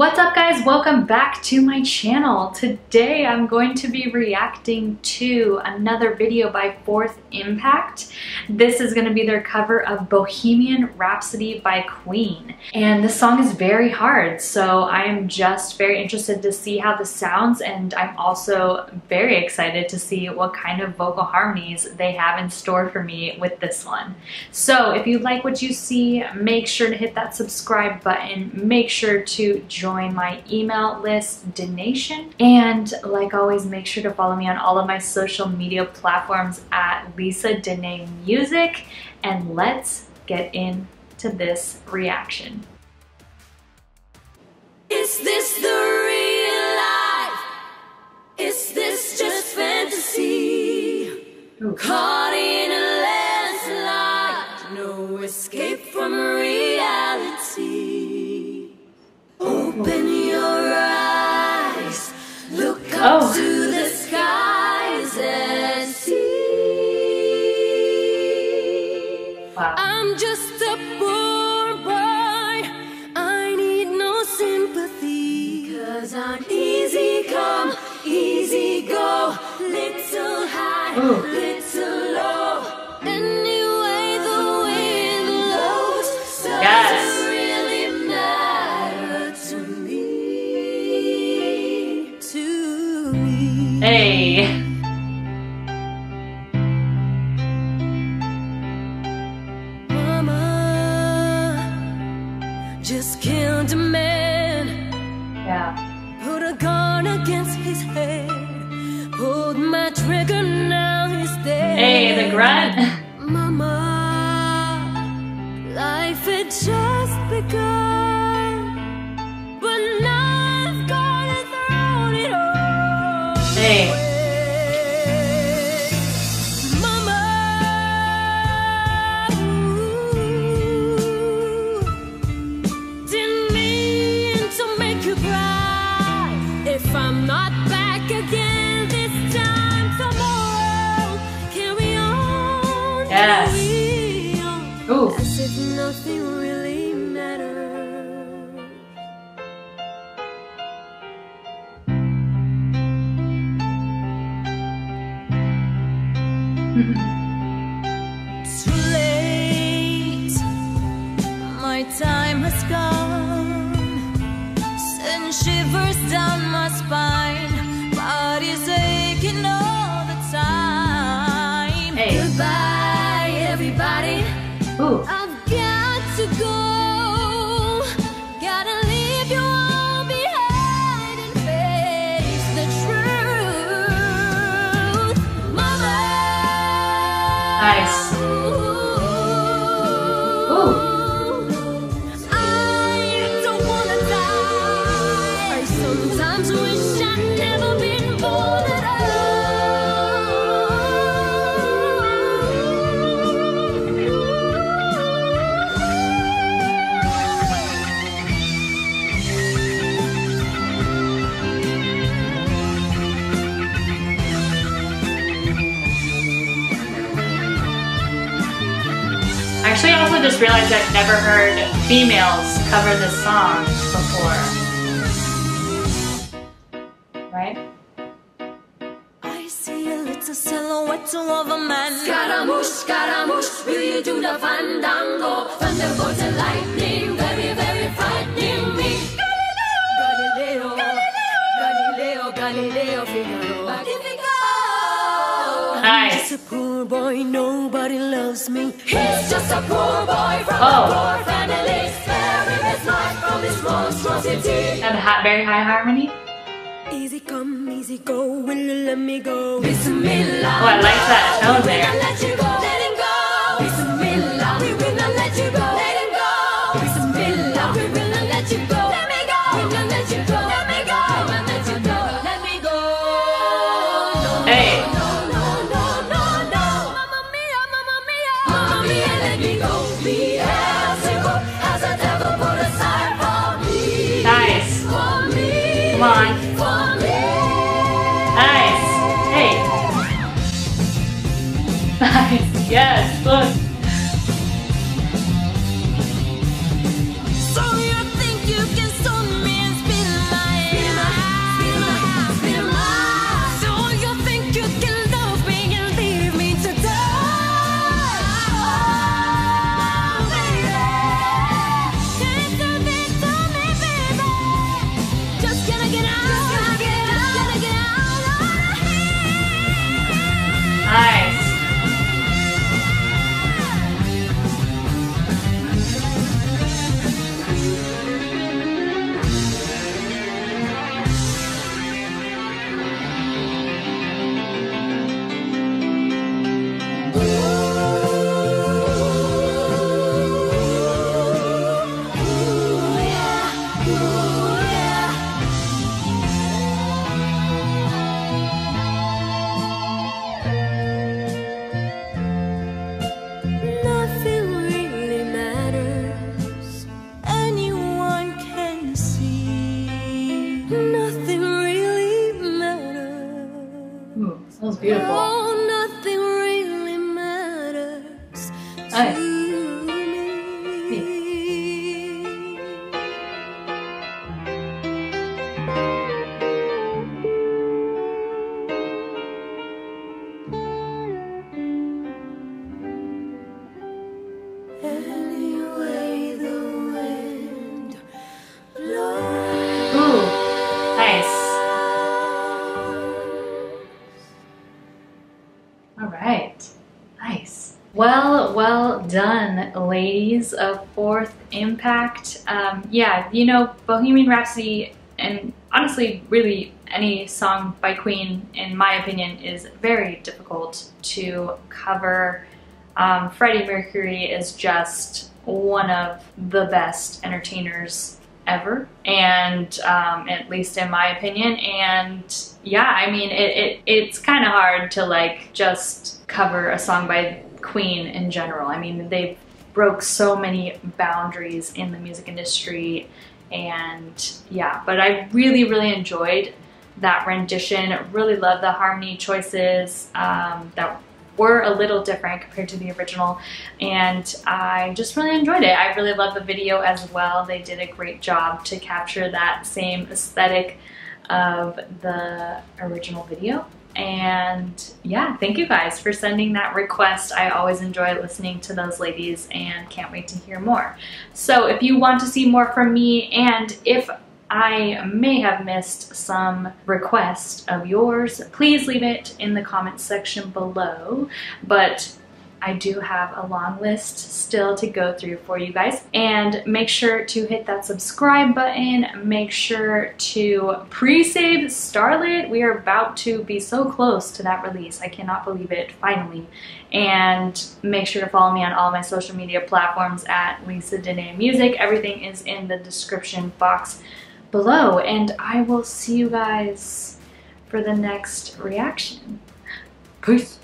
What's up guys, welcome back to my channel. Today I'm going to be reacting to another video by 4th Impact. This is going to be their cover of Bohemian Rhapsody by Queen. And this song is very hard, so I am just very interested to see how this sounds, and I'm also very excited to see what kind of vocal harmonies they have in store for me with this one. So if you like what you see, make sure to hit that subscribe button, make sure to join my email list, Danaetion, and like always, make sure to follow me on all of my social media platforms at Lisa Danae Music, and let's get into this reaction. Is this the real life? Is this just fantasy? Ooh. Caught in a landslide, no escape from reality. Open your eyes, look up to the skies and see. Wow. I'm just a poor boy, I need no sympathy. 'Cause I'm easy come, easy go, little high, little low. Anyway, the wind blows. So yes. Hey. Mama just killed a man. Yeah. Put a gun against his head. Pulled my trigger, now he's dead. Hey, the grunt. Mama, life had just begun, but now I've gone and thrown it all. Hey. Yes. Ooh. As if nothing really matters. Too late, my time has come. Send shivers down my spine. Body's aching all the time. Hey. Goodbye. Ooh. I've got to go, gotta leave you all behind and face the truth, Mama. Nice. Ooh. I don't wanna die. I sometimes wish I'd never been born at all. Actually, I also just realized I've never heard females cover this song before. Right? I see a little silhouette of a man. Scaramouche, Scaramouche, will you do the fandango? Thunderbolt and lightning, very, very frightening me. Galileo, Galileo, Galileo, Galileo, Figaro. Nice. Just a poor boy, nobody loves me. He's just a poor boy from a poor family. Spare him his life from this monstrosity. And very high harmony. Easy come, easy go, will you let me go? Bismillah. Oh, I like that tone there. We will not let you go. Let him go. Bismillah. We will not let you go. Let him go. Bismillah. We will not let you go. Let me go. We will not let you go. Let me go. We will not let you go. Let me go. Hey. Nice. Yes, look. So you think you can stone me and speak Ah, é. Well done, ladies of 4th Impact. Yeah, you know, Bohemian Rhapsody, and honestly, really any song by Queen, in my opinion, is very difficult to cover. Freddie Mercury is just one of the best entertainers ever, and at least in my opinion. And yeah, I mean, it's kind of hard to like just cover a song by Queen in general. I mean, they broke so many boundaries in the music industry, and yeah, but I really enjoyed that rendition. Really love the harmony choices that were a little different compared to the original, and I just really enjoyed it. I really love the video as well. They did a great job to capture that same aesthetic of the original video. And yeah, thank you guys for sending that request. I always enjoy listening to those ladies and can't wait to hear more. So if you want to see more from me, and if I may have missed some request of yours, please leave it in the comments section below. But I do have a long list still to go through for you guys. And make sure to hit that subscribe button. Make sure to pre-save Starlet. We are about to be so close to that release. I cannot believe it, finally. And make sure to follow me on all my social media platforms at Lisa Danae Music. Everything is in the description box below. And I will see you guys for the next reaction. Peace.